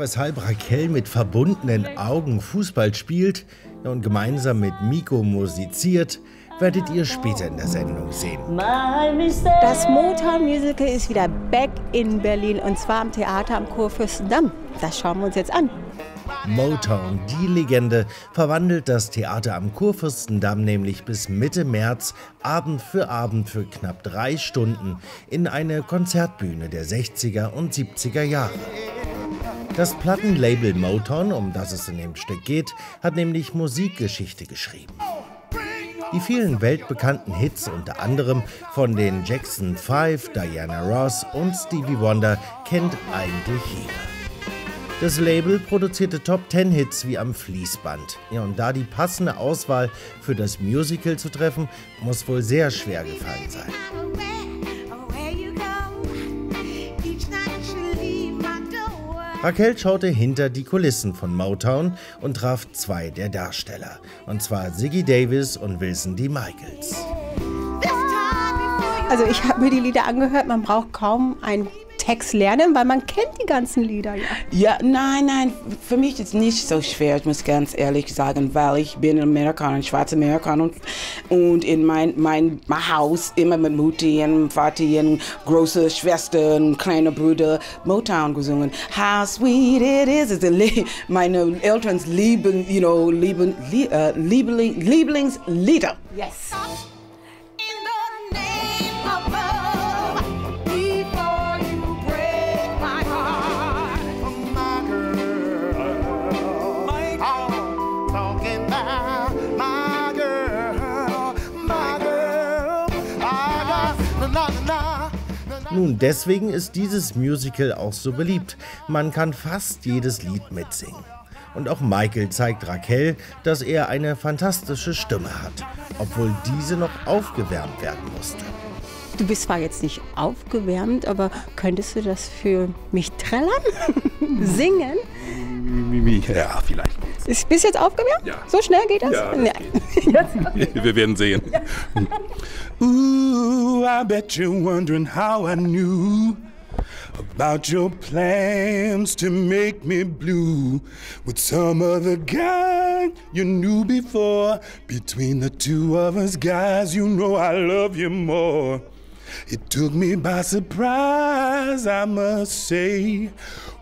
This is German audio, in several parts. Weshalb Raquel mit verbundenen Augen Fußball spielt und gemeinsam mit Meeco musiziert, werdet ihr später in der Sendung sehen. Das Motown-Musical ist wieder back in Berlin, und zwar am Theater am Kurfürstendamm. Das schauen wir uns jetzt an. Motown, die Legende, verwandelt das Theater am Kurfürstendamm nämlich bis Mitte März Abend für knapp 3 Stunden in eine Konzertbühne der 60er und 70er Jahre. Das Plattenlabel Motown, um das es in dem Stück geht, hat nämlich Musikgeschichte geschrieben. Die vielen weltbekannten Hits, unter anderem von den Jackson 5, Diana Ross und Stevie Wonder, kennt eigentlich jeder. Das Label produzierte Top-10-Hits wie am Fließband. Ja, und da die passende Auswahl für das Musical zu treffen, muss wohl sehr schwer gefallen sein. Raquel schaute hinter die Kulissen von Motown und traf 2 der Darsteller, und zwar Siggy Davis und Wilson D. Michaels. Also ich habe mir die Lieder angehört, man braucht kaum einen Text lernen, weil man kennt die ganzen Lieder. Ja, nein, für mich ist es nicht so schwer, ich muss ganz ehrlich sagen, weil ich bin Amerikaner, schwarze Amerikaner, und in mein Haus immer mit Mutti und Vati und große Schwestern, kleine Brüder Motown gesungen. How sweet it is. Meine Eltern lieben, Lieblingslieder. Yes. Nun, deswegen ist dieses Musical auch so beliebt. Man kann fast jedes Lied mitsingen. Und auch Michael zeigt Raquel, dass er eine fantastische Stimme hat, obwohl diese noch aufgewärmt werden musste. Du bist zwar jetzt nicht aufgewärmt, aber könntest du das für mich trällern? Singen? Ja, vielleicht. Ist bis jetzt aufgewärmt? Ja. So schnell geht das? Ja, das geht. Wir werden sehen. Ja. Ooh, I bet you're wondering how I knew about your plans to make me blue with some other guy you knew before. Between the two of us guys, you know I love you more. It took me by surprise, I must say,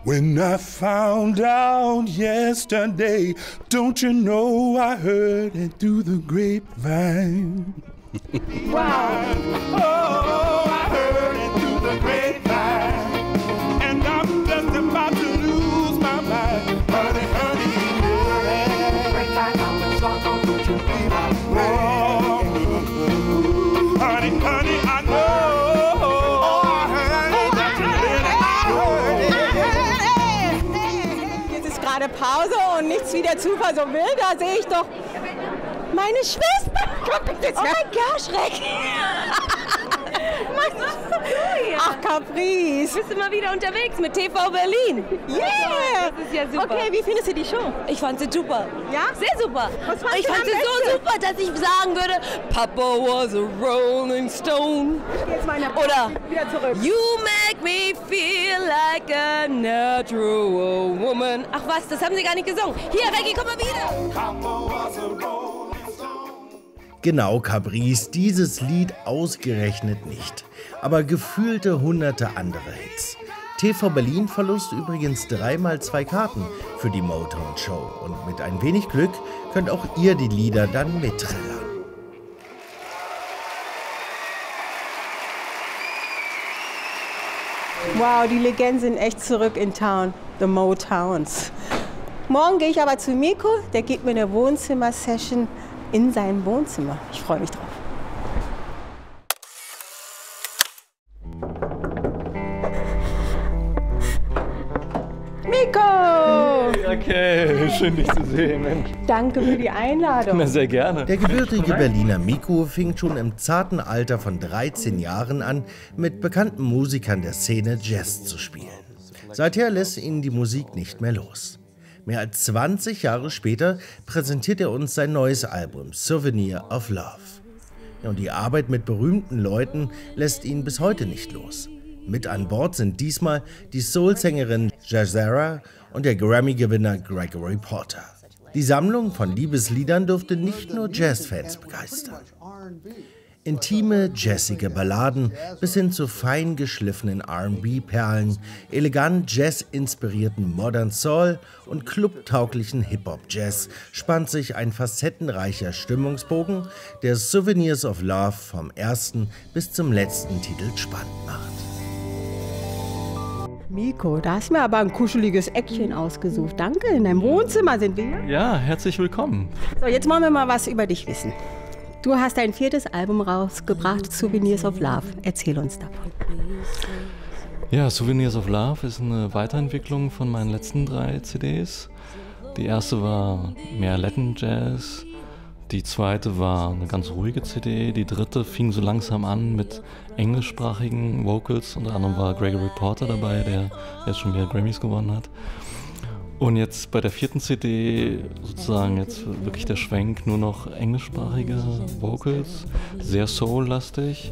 when I found out yesterday. Don't you know I heard it through the grapevine? Wow. Oh, I heard it through the grapevine, and I'm just about to lose my mind. Honey, honey, honey, grapevine, I'm just gonna put you in my way. Honey, honey, I know. Pause und nichts wie der Zufall so will, da sehe ich doch meine Schwester. Oh mein Gott, Schreck. Was machst du hier? Ach, Caprice. Du bist immer wieder unterwegs mit TV Berlin. Yeah. Das ist ja super. Okay, wie findest du die Show? Ich fand sie super. Ja? Sehr super. Was fandst du am besten? Ich fand sie so super, dass ich sagen würde, Papa was a rolling stone. Ich geh jetzt mal in der Oder wieder zurück. You make me feel like a natural woman. Ach was, das haben sie gar nicht gesungen. Hier, Reggie, komm mal wieder. Papa was a rolling stone. Genau, Caprice, dieses Lied ausgerechnet nicht. Aber gefühlte hunderte andere Hits. TV Berlin verlost übrigens 3x2 Karten für die Motown Show. Und mit ein wenig Glück könnt auch ihr die Lieder dann mitträllern. Wow, die Legenden sind echt zurück in Town. The Motowns. Morgen gehe ich aber zu Meeco, der gibt mir eine Wohnzimmer-Session in seinem Wohnzimmer. Ich freue mich drauf. Meeco! Hey, Okay, schön dich zu sehen, Mensch. Danke für die Einladung. Na, sehr gerne. Der gebürtige Berliner Meeco fing schon im zarten Alter von 13 Jahren an, mit bekannten Musikern der Szene Jazz zu spielen. Seither lässt ihn die Musik nicht mehr los. Mehr als 20 Jahre später präsentiert er uns sein neues Album Souvenirs of Love. Und die Arbeit mit berühmten Leuten lässt ihn bis heute nicht los. Mit an Bord sind diesmal die Soul-Sängerin YahZarah und der Grammy-Gewinner Gregory Porter. Die Sammlung von Liebesliedern dürfte nicht nur Jazzfans begeistern. Intime, jazzige Balladen bis hin zu fein geschliffenen R&B-Perlen, elegant Jazz-inspirierten Modern Soul und clubtauglichen Hip-Hop-Jazz spannt sich ein facettenreicher Stimmungsbogen, der Souvenirs of Love vom ersten bis zum letzten Titel spannend macht. Meeco, da hast du mir aber ein kuscheliges Eckchen ausgesucht. Danke, in deinem Wohnzimmer sind wir. Ja, herzlich willkommen. So, jetzt wollen wir mal was über dich wissen. Du hast dein viertes Album rausgebracht, Souvenirs of Love. Erzähl uns davon. Ja, Souvenirs of Love ist eine Weiterentwicklung von meinen letzten 3 CDs. Die erste war mehr Latin Jazz, die zweite war eine ganz ruhige CD, die dritte fing so langsam an mit englischsprachigen Vocals, unter anderem war Gregory Porter dabei, der jetzt schon wieder Grammys gewonnen hat. Und jetzt bei der vierten CD sozusagen jetzt wirklich der Schwenk, nur noch englischsprachige Vocals, sehr soul-lastig,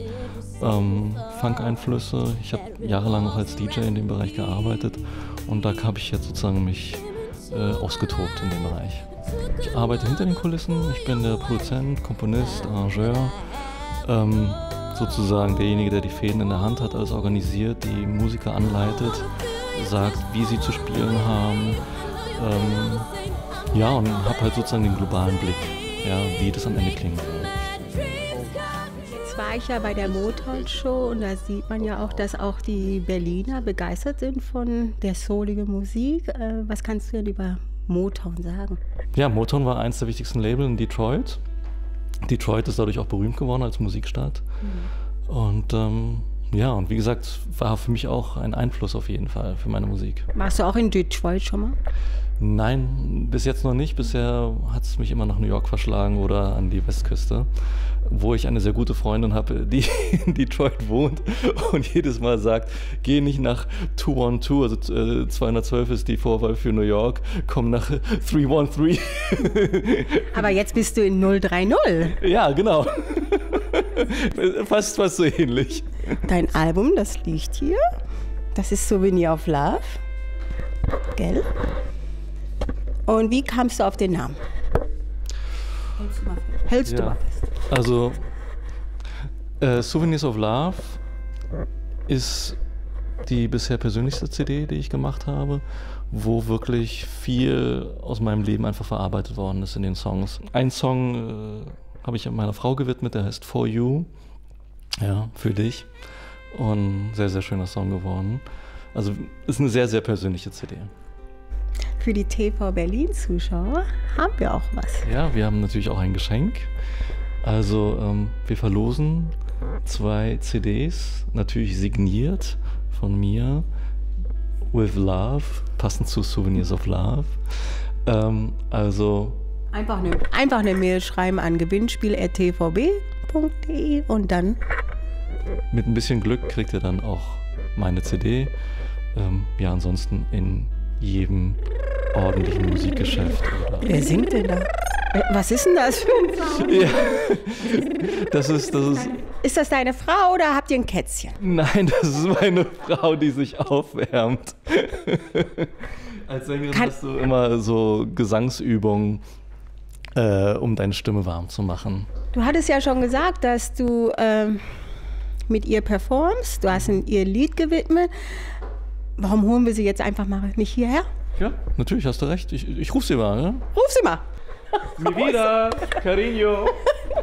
Funk-Einflüsse. Ich habe jahrelang noch als DJ in dem Bereich gearbeitet und da habe ich jetzt sozusagen mich ausgetobt in dem Bereich. Ich arbeite hinter den Kulissen, ich bin der Produzent, Komponist, Arrangeur, sozusagen derjenige, der die Fäden in der Hand hat, alles organisiert, die Musiker anleitet, sagt, wie sie zu spielen haben, ja, und habe halt sozusagen den globalen Blick, ja, wie das am Ende klingt. War ich ja bei der Motown-Show und da sieht man ja auch, dass auch die Berliner begeistert sind von der souligen Musik. Was kannst du denn über Motown sagen? Ja, Motown war eines der wichtigsten Labels in Detroit. Detroit ist dadurch auch berühmt geworden als Musikstadt. Mhm. Und ja, und wie gesagt, war für mich auch ein Einfluss auf jeden Fall für meine Musik. Warst du auch in Detroit schon mal? Nein, bis jetzt noch nicht. Bisher hat es mich immer nach New York verschlagen oder an die Westküste, wo ich eine sehr gute Freundin habe, die in Detroit wohnt und jedes Mal sagt, geh nicht nach 212, also 212 ist die Vorwahl für New York, komm nach 313. Aber jetzt bist du in 030. Ja, genau. Fast was so ähnlich. Dein Album, das liegt hier. Das ist Souvenir of Love. Gell? Und wie kamst du auf den Namen? Hältst du mal fest? Also, Souvenirs of Love ist die bisher persönlichste CD, die ich gemacht habe, wo wirklich viel aus meinem Leben einfach verarbeitet worden ist in den Songs. Ein Song habe ich meiner Frau gewidmet, der heißt For You, ja, für dich. Und sehr, sehr schöner Song geworden. Also, ist eine sehr, sehr persönliche CD. Für die TV Berlin-Zuschauer haben wir auch was. Ja, wir haben natürlich auch ein Geschenk. Also wir verlosen 2 CDs, natürlich signiert von mir, With Love, passend zu Souvenirs of Love. Also einfach eine Mail schreiben an gewinnspiel@tvb.de und dann... Mit ein bisschen Glück kriegt ihr dann auch meine CD. Ja, ansonsten in jedem ordentlichen Musikgeschäft. Oder? Wer singt denn da? Was ist denn das für ein Sound? Ja, ist das deine Frau oder habt ihr ein Kätzchen? Nein, das ist meine Frau, die sich aufwärmt. Als Sängerin hast du immer so Gesangsübungen, um deine Stimme warm zu machen. Du hattest ja schon gesagt, dass du mit ihr performst. Du hast ihr Lied gewidmet. Warum holen wir sie jetzt einfach mal nicht hierher? Ja, natürlich, hast du recht. Ich rufe sie mal, ne? Ruf sie mal! Mi vida, Cariño!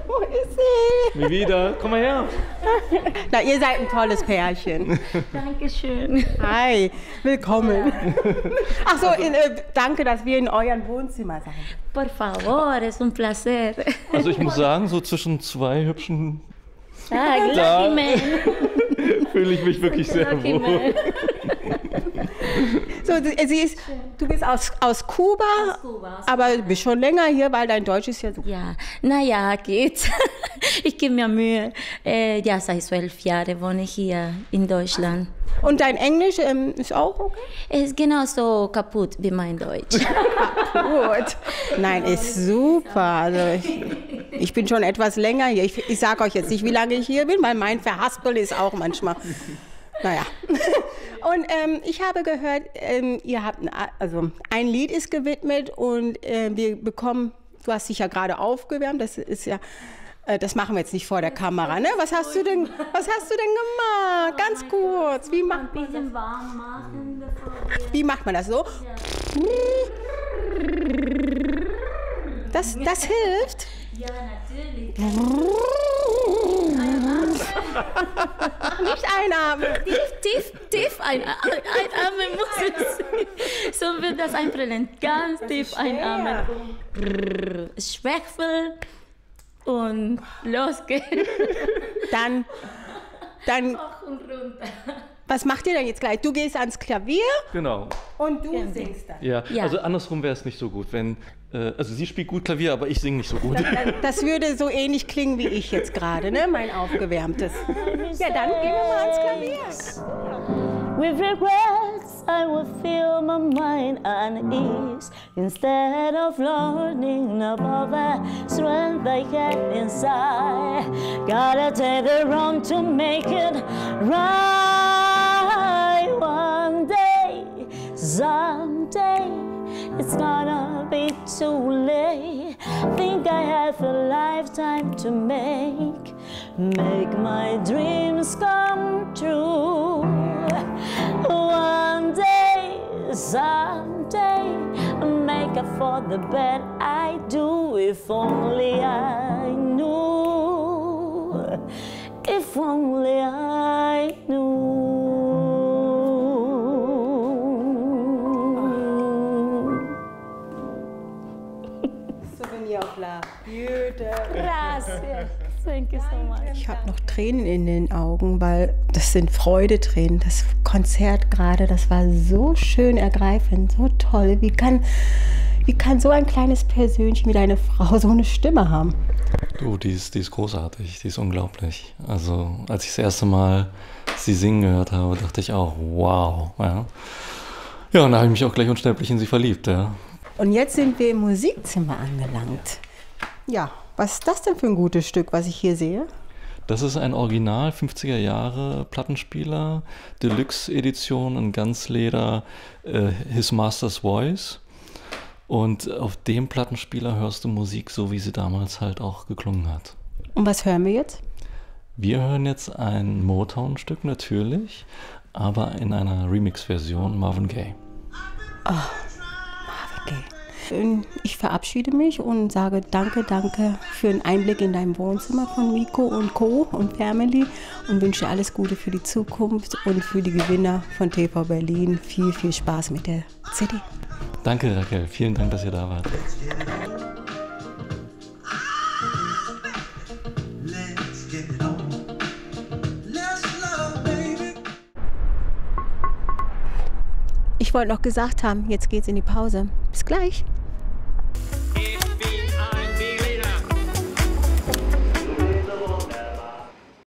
Wo ist sie? Mi vida, komm mal her! Na, ihr seid ein tolles Pärchen. Dankeschön. Hi, willkommen. Ach so, danke, dass wir in eurem Wohnzimmer sind. Por favor, es un placer. Also ich muss sagen, so zwischen zwei hübschen... Ah, Glockyman! Fühle ich mich wirklich sehr wohl. So, sie ist, du bist aus Kuba, aber du bist schon länger hier, weil dein Deutsch ist ja so. Ja, naja, geht's. Ich gebe mir Mühe. Ja, seit 12 Jahren wohne ich hier in Deutschland. Und dein Englisch ist auch okay? Ist genauso kaputt wie mein Deutsch. Kaputt? Nein, ist super. Also ich bin schon etwas länger hier. Ich sage euch jetzt nicht, wie lange ich hier bin, weil mein Verhaspel ist auch manchmal. Naja. Und ich habe gehört, ihr habt ein Lied ist gewidmet und wir bekommen, du hast dich ja gerade aufgewärmt, das ist ja, das machen wir jetzt nicht vor der Kamera, ne? Was hast du denn gemacht? Ganz kurz, wie macht man das? Ein bisschen warm machen. Wie macht man das so? Das hilft? Ja, natürlich. Nicht einatmen. Tief einatmen muss. So wird das einbrennen. Ganz tief einatmen. Schwächel und los geht's. Dann hoch und runter. Was macht ihr denn jetzt gleich? Du gehst ans Klavier. Genau. Und du singst dann. Ja, also andersrum wäre es nicht so gut, wenn also sie spielt gut Klavier, aber ich singe nicht so gut. Das würde so ähnlich klingen wie ich jetzt gerade, ne? Mein aufgewärmtes. Ja, dann gehen wir mal ans Klavier. With regrets I will fill my mind unease instead of learning about the strength I had inside. Gotta take the wrong to make it right one day, someday. It's gonna be too late. Think I have a lifetime to make my dreams come true. One day, someday, make up for the bad I do. If only I knew. If only I knew. Ich habe noch Tränen in den Augen, weil das sind Freudetränen. Das Konzert gerade, das war so schön ergreifend, so toll. Wie kann so ein kleines Persönchen wie deine Frau so eine Stimme haben? Du, die ist großartig, die ist unglaublich. Also als ich das erste Mal sie singen gehört habe, dachte ich auch, wow. Ja, und da habe ich mich auch gleich unsterblich in sie verliebt, ja. Und jetzt sind wir im Musikzimmer angelangt. Ja, was ist das denn für ein gutes Stück, was ich hier sehe? Das ist ein Original 50er Jahre Plattenspieler, Deluxe Edition in Ganzleder, His Master's Voice. Und auf dem Plattenspieler hörst du Musik, so wie sie damals halt auch geklungen hat. Und was hören wir jetzt? Wir hören jetzt ein Motown-Stück natürlich, aber in einer Remix-Version Marvin Gaye. Oh. Ich verabschiede mich und sage danke für den Einblick in dein Wohnzimmer von Meeco und Co. und Family und wünsche alles Gute für die Zukunft und für die Gewinner von TV Berlin. Viel, viel Spaß mit der CD. Danke Raquel, vielen Dank, dass ihr da wart. Ich wollte noch gesagt haben, jetzt geht's in die Pause. Bis gleich.